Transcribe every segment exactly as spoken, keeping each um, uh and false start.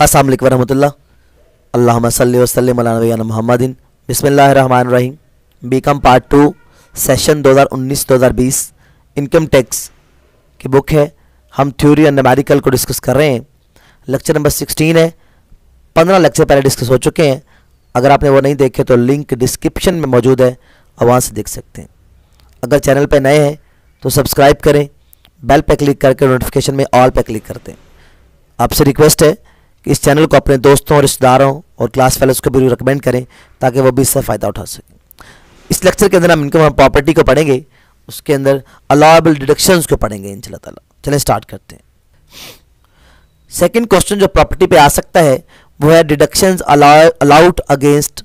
अस्सलाम वालेकुम रहमतुल्लाह। अल्लाहुम्मा सल्ली व सल्लिम अला नबीना मुहम्मदिन। बिस्मिल्लाहिर रहमानिर रहीम। बी.कॉम पार्ट टू सेशन दो हज़ार उन्नीस दो हज़ार बीस इनकम टैक्स की बुक है। हम थ्योरी और न्यूमेरिकल को डिस्कस कर रहे हैं। लेक्चर नंबर सोलह है। पंद्रह लेक्चर पहले डिस्कस हो चुके हैं। अगर आपने वो नहीं देखे तो लिंक डिस्क्रिप्शन में मौजूद है, आप वहाँ से देख सकते हैं। अगर चैनल पर नए हैं तो सब्सक्राइब करें, बेल पर क्लिक करके नोटिफिकेशन में ऑल पर क्लिक करते हैं। आपसे रिक्वेस्ट है कि इस चैनल को अपने दोस्तों, रिश्तेदारों और क्लास फेलोज़ को भी रिकमेंड करें ताकि वो भी इससे फ़ायदा उठा सकें। इस लेक्चर के अंदर हम इनकम और प्रॉपर्टी को पढ़ेंगे, उसके अंदर अलाउएबल डिडक्शंस को पढ़ेंगे इंशाल्लाह ताला। चलें स्टार्ट करते हैं। सेकंड क्वेश्चन जो प्रॉपर्टी पे आ सकता है वो है deductions allowed against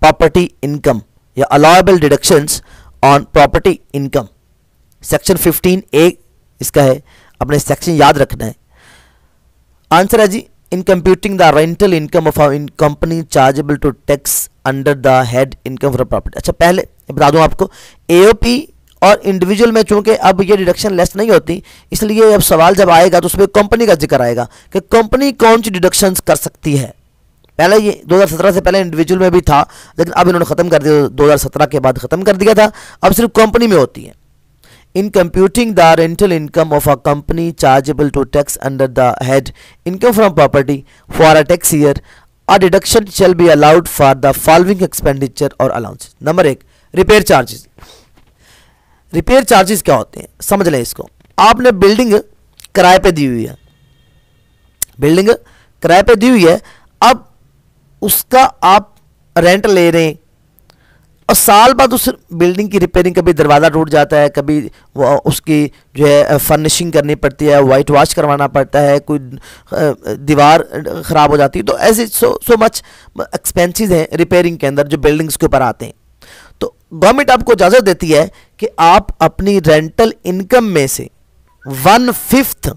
property income या allowable deductions on property income. Section fifteen A इसका है, अपने सेक्शन याद रखना है। आंसर है जी, in computing the rental income of in company chargeable to tax under the head income for property. अच्छा, पहले बता दूं आपको, एओपी और इंडिविजुअल में चूंकि अब ये डिडक्शन लेस नहीं होती, इसलिए अब सवाल जब आएगा तो उसमें कंपनी का जिक्र आएगा कि कंपनी कौन सी डिडक्शंस कर सकती है। पहले ये दो हज़ार सत्रह से पहले इंडिविजुअल में भी था, लेकिन अब इन्होंने ख़त्म कर दिया, दो हज़ार सत्रह के बाद ख़त्म कर दिया था। अब सिर्फ कंपनी में होती है। In computing the rental income of a company chargeable to tax under the head income from property for a tax year a deduction shall be allowed for the following expenditure और allowances. Number एक, repair charges. Repair charges क्या होते हैं, समझ लें इसको। आपने building किराए पे दी हुई है, बिल्डिंग किराए पे दी हुई है, अब उसका आप रेंट ले रहे हैं और साल बाद उस बिल्डिंग की रिपेयरिंग, कभी दरवाज़ा टूट जाता है, कभी उसकी जो है फर्निशिंग करनी पड़ती है, वाइट वॉश करवाना पड़ता है, कोई दीवार ख़राब हो जाती है, तो ऐसे सो सो मच एक्सपेंसेस हैं रिपेयरिंग के अंदर जो बिल्डिंग्स के ऊपर आते हैं। तो गवर्नमेंट आपको इजाज़त देती है कि आप अपनी रेंटल इनकम में से वन फिफ्थ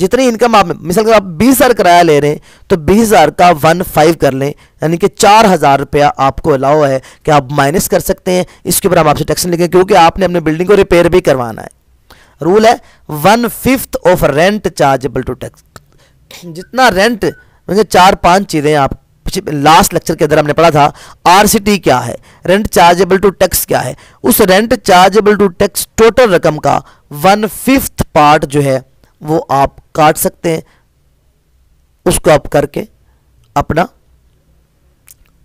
जितनी इनकम आप, मिसाल के आप बीस हज़ार किराया ले रहे हैं तो बीस हज़ार का वन फाइव कर लें, यानी कि चार हज़ार रुपया आपको अलाउ है कि आप माइनस कर सकते हैं। इसके ऊपर हम आपसे टैक्स नहीं लेंगे क्योंकि आपने अपने बिल्डिंग को रिपेयर भी करवाना है। रूल है one fifth of rent chargeable to tax. जितना रेंट, मतलब चार पांच चीज़ें आप लास्ट लेक्चर के अंदर हमने पढ़ा था, आरसीटी क्या है, रेंट चार्जेबल टू टैक्स क्या है, उस rent chargeable to tax total रकम का वन फिफ्थ पार्ट जो है वो आप काट सकते हैं, उसको आप करके अपना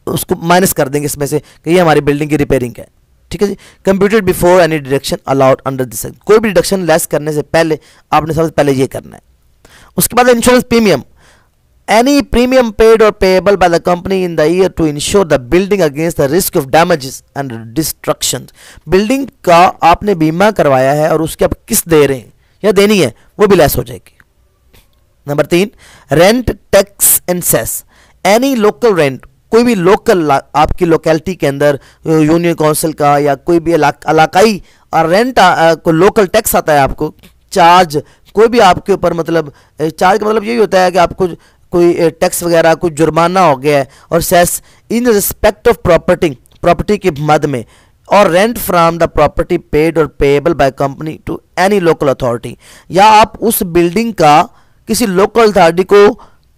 उसको माइनस कर देंगे इसमें से कि ये हमारी बिल्डिंग की रिपेयरिंग है। ठीक है जी। Computed before any deduction allowed under this, कोई भी डिडक्शन लेस करने से पहले आपने सबसे पहले ये करना है। उसके बाद insurance premium, any premium paid और payable by the company in the year to insure the building against the risk of damages and destruction. Building का आपने बीमा करवाया है और उसकी आप किस्त दे रहे हैं या देनी है, वो भी लेस हो जाएगी। नंबर तीन, rent tax and cess, any local rent, कोई भी लोकल आपकी लोकेलिटी के अंदर यूनियन काउंसिल का या कोई भी इलाकाई और रेंट को लोकल टैक्स आता है आपको, चार्ज कोई भी आपके ऊपर, मतलब चार्ज का मतलब यही होता है कि आपको कोई टैक्स वगैरह कोई जुर्माना हो गया है, और cess in respect of property, property की मद में, और rent from the property paid और payable by company to any local authority, या आप उस बिल्डिंग का किसी लोकल अथॉरिटी को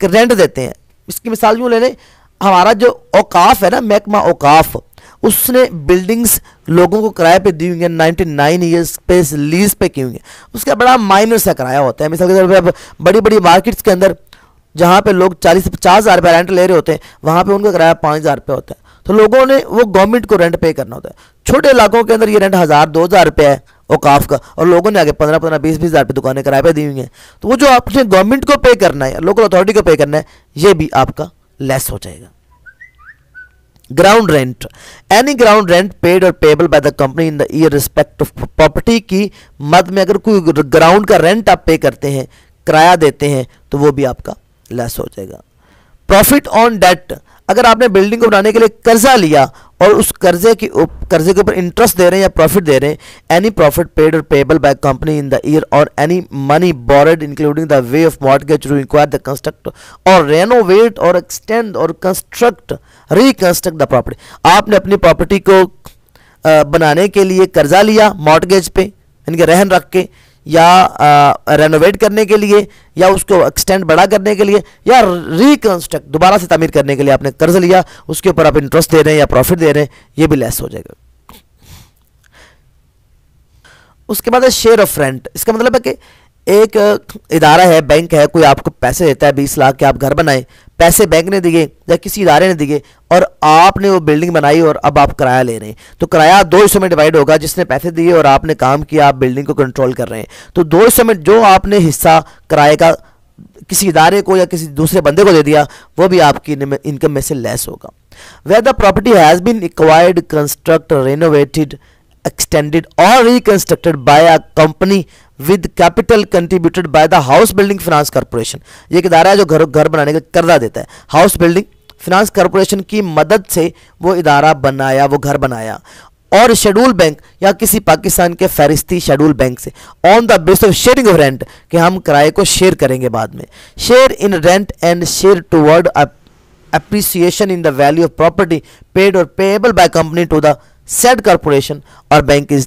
रेंट देते हैं। इसकी मिसाल यूँ ले लें, हमारा जो औकाफ है ना, महकमा औकाफ, उसने बिल्डिंग्स लोगों को किराए पे दी हुई है, नाइन्टी नाइन ईयर्स पे लीज पे की हुई है, उसका बड़ा माइनर सा किराया होता है। मिसाल के तौर पर बड़ी बड़ी मार्केट्स के अंदर जहाँ पे लोग चालीस से पचास हज़ार रुपये रेंट ले रहे होते हैं, वहाँ पे उनका किराया पाँच हज़ार रुपये होता है, तो लोगों ने वो गवर्नमेंट को रेंट पे करना होता है। छोटे इलाकों के अंदर ये रेंट हज़ार दो हज़ार रुपये है औकाफ का, और लोगों ने आगे पंद्रह पंद्रह बीस बीस हज़ार रुपये दुकानें किराए पे दी हुई हैं, तो वो जो आपने गवर्नमेंट को पे करना है, लोकल अथॉरिटी को पे करना है, ये भी आपका लेस हो जाएगा। Ground rent, any ground rent paid और payable by the company in the year respect of property की मद में, अगर कोई ग्राउंड का रेंट आप पे करते हैं, किराया देते हैं, तो वो भी आपका लेस हो जाएगा। प्रॉफिट ऑन डेट, अगर आपने बिल्डिंग को बनाने के लिए कर्जा लिया और उस कर्जे के कर्जे के ऊपर इंटरेस्ट दे रहे हैं या प्रॉफिट दे रहे हैं, एनी प्रॉफिट पेड और payable by company in the year और any money borrowed including the way of mortgage to require the construct और रेनोवेट और एक्सटेंड और कंस्ट्रक्ट रिकंस्ट्रक्ट द प्रॉपर्टी। आपने अपनी प्रॉपर्टी को बनाने के लिए कर्जा लिया मॉर्गेज पे, यानी कि रहन रख के, या रेनोवेट करने के लिए या उसको एक्सटेंड बड़ा करने के लिए या रिकंस्ट्रक्ट दोबारा से तामीर करने के लिए आपने कर्ज लिया, उसके ऊपर आप इंटरेस्ट दे रहे हैं या प्रॉफिट दे रहे हैं, ये भी लेस हो जाएगा। उसके बाद है शेयर ऑफ रेंट। इसका मतलब है कि एक इदारा है, बैंक है, कोई आपको पैसे देता है बीस लाख के आप घर बनाएं, पैसे बैंक ने दिए या किसी इदारे ने दिए और आपने वो बिल्डिंग बनाई और अब आप किराया ले रहे हैं, तो किराया दो हिस्सों में डिवाइड होगा, जिसने पैसे दिए और आपने काम किया, आप बिल्डिंग को कंट्रोल कर रहे हैं, तो दो हिस्सों में जो आपने हिस्सा किराए का किसी इदारे को या किसी दूसरे बंदे को दे दिया वो भी आपकी इनकम में से लेस होगा। Where the property has been acquired, construct, renovated, extended or reconstructed by a company with capital contributed by the House Building Finance Corporation। ये एक इदारा है जो घर घर बनाने का कर्जा देता है, House Building Finance Corporation की मदद से वो इदारा बनाया, वो घर बनाया, और शेड्यूल बैंक या किसी पाकिस्तान के फहरिस्ती शेड्यूल बैंक से on the base of sharing of rent, कि हम किराए को शेयर करेंगे बाद में। Share in rent and share toward appreciation in the value of property paid or payable by company to the said corporation or bank is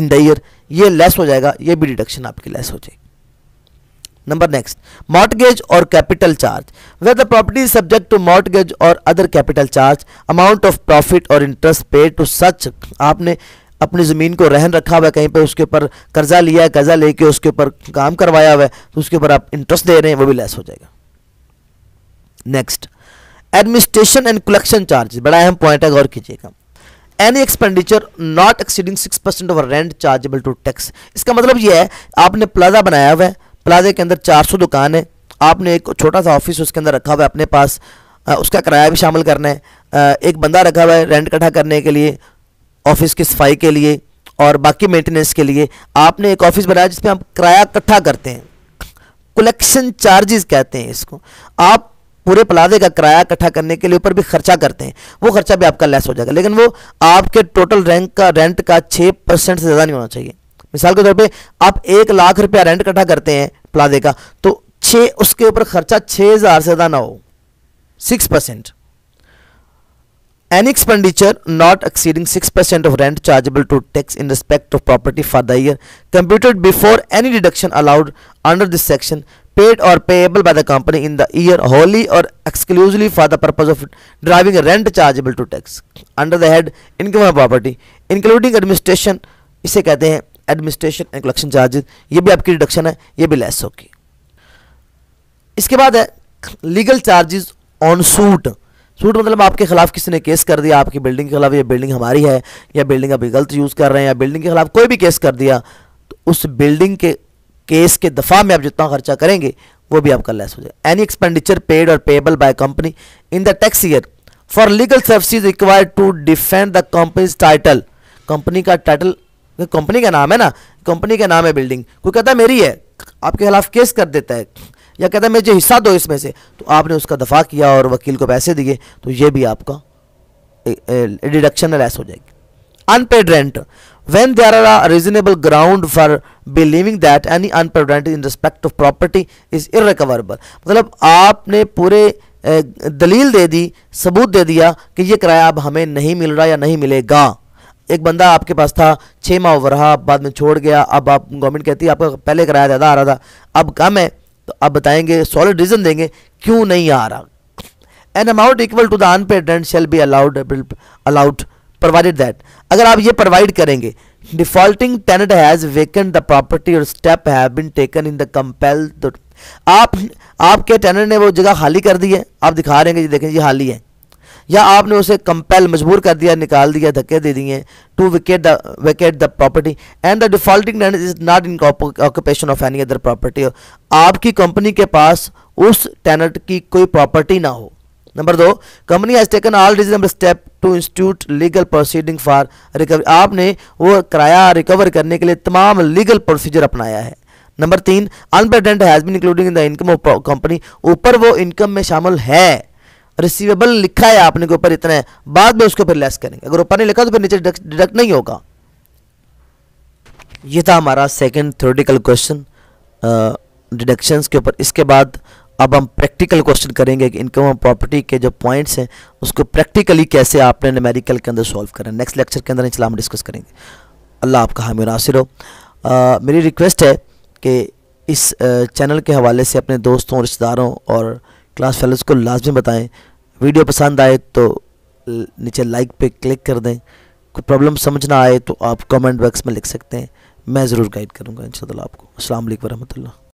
in the year, ये less हो जाएगा, ये भी deduction आपकी less हो जाएगी। Number next, mortgage or capital charge, where the property is subject to mortgage or other capital charge, amount of profit or interest paid to such। आपने अपनी ज़मीन को रहन रखा हुआ है कहीं पे, उसके ऊपर कर्जा लिया है, कर्जा लेके उसके ऊपर काम करवाया हुआ है, तो उसके ऊपर आप इंटरेस्ट दे रहे हैं, वो भी less हो जाएगा। Next, administration and collection charges, बड़ा अहम पॉइंट है, गौर कीजिएगा। Any expenditure not exceeding six percent of rent chargeable to tax. इसका मतलब यह है, आपने प्लाजा बनाया हुआ है, प्लाजे के अंदर चार सौ दुकान है, आपने एक छोटा सा ऑफिस उसके अंदर रखा हुआ है अपने पास, उसका किराया भी शामिल करना है, एक बंदा रखा हुआ है रेंट इकट्ठा करने के लिए, ऑफिस की सफाई के लिए और बाकी मेंटेनेंस के लिए, आपने एक ऑफिस बनाया जिसमें आप किराया इकट्ठा करते हैं, कलेक्शन चार्जेस कहते हैं इसको। आप पूरे प्लाजे का किराया इकट्ठा करने के लिए ऊपर भी खर्चा करते हैं, वो खर्चा भी आपका लेस हो जाएगा, लेकिन वो आपके टोटल रेंट का रेंट का छः परसेंट से ज़्यादा नहीं होना चाहिए। मिसाल के तौर पे आप एक लाख रुपया रेंट इकट्ठा करते हैं प्लाजे का, तो छः उसके ऊपर खर्चा छः हज़ार से ज़्यादा ना हो, six percent. Any expenditure not exceeding six percent of rent chargeable to tax in respect of property for the year computed before any deduction allowed under this section paid or payable by the company in the year wholly or exclusively for the purpose of deriving a rent chargeable to tax under the head income of property including administration, इसे कहते हैं administration and collection charges, ये भी आपकी deduction है, ये भी less होगी। इसके बाद है legal charges on suit। Suit मतलब आपके खिलाफ किसी ने केस कर दिया आपकी बिल्डिंग के खिलाफ, ये बिल्डिंग हमारी है या बिल्डिंग आप गलत यूज़ कर रहे हैं या बिल्डिंग के खिलाफ कोई भी केस कर दिया, तो उस बिल्डिंग के केस के दफ़ा में आप जितना खर्चा करेंगे वो भी आपका लेस हो जाएगा। एनी एक्सपेंडिचर पेड और payable by company in the tax year for legal services required to defend the company's title, company का टाइटल, कंपनी का नाम है ना, कंपनी का नाम है बिल्डिंग, कोई कहता है मेरी है, आपके खिलाफ केस कर देता है या कहता है मुझे हिस्सा दो इसमें से, तो आपने उसका दफा किया और वकील को पैसे दिए, तो ये भी आपका डिडक्शन लेस हो जाएगी। Unpaid rent, when there are a reasonable ground for believing that any unpaid rent in respect of property is irrecoverable, मतलब आपने पूरे दलील दे दी, सबूत दे दिया कि ये किराया अब हमें नहीं मिल रहा या नहीं मिलेगा। एक बंदा आपके पास था, छः माह हो रहा, बाद में छोड़ गया, अब आप गवर्नमेंट कहती है आपका पहले किराया ज़्यादा आ रहा था अब कम है, तो आप बताएंगे, सॉलिड रीज़न देंगे क्यों नहीं आ रहा। An amount equal to the unpaid rent shall be allowed allowed provided that, अगर आप ये प्रोवाइड करेंगे, defaulting tenant has vacant the property और step have been taken in the compelled, आप आपके टेनेंट ने वो जगह खाली कर दी है, आप दिखा रहे हैं कि देखें ये खाली है, या आपने उसे कंपेल मजबूर कर दिया, निकाल दिया, धक्के दे दिए, to vacate the vacate the property and the defaulting tenant is not in occupation of any other property, आपकी कंपनी के पास उस टेनेंट की कोई प्रॉपर्टी ना हो। नंबर दो, company has taken all reasonable step to institute legal proceeding for recovery, आपने वो किराया रिकवर करने के लिए तमाम लीगल प्रोसीजर अपनाया है। नंबर तीन, unpaid rent has been including in the income of company, ऊपर वो इनकम में शामिल है, रिसीवेबल लिखा है आपने के ऊपर इतना है, बाद में उसको फिर लेस करेंगे, अगर ऊपर नहीं लिखा तो फिर नीचे डिडक्ट नहीं होगा। ये था हमारा सेकेंड थ्योरेटिकल क्वेश्चन डिडक्शंस के ऊपर। इसके बाद अब हम प्रैक्टिकल क्वेश्चन करेंगे कि इनकम ऑफ प्रॉपर्टी के जो पॉइंट्स हैं उसको प्रैक्टिकली कैसे आपने न्यूमेरिकल के अंदर सॉल्व करना है। नेक्स्ट लेक्चर के अंदर इंशाल्लाह हम डिस्कस करेंगे। अल्लाह आपका हामी नासिर हो। आ, मेरी रिक्वेस्ट है कि इस चैनल के हवाले से अपने दोस्तों, रिश्तेदारों और क्लास फेलोज़ को लाजमी बताएं। वीडियो पसंद आए तो नीचे लाइक पे क्लिक कर दें। कोई प्रॉब्लम समझ ना आए तो आप कमेंट बॉक्स में लिख सकते हैं, मैं ज़रूर गाइड करूँगा इंशाल्लाह आपको। अस्सलाम वालेकुम रहमतुल्लाह।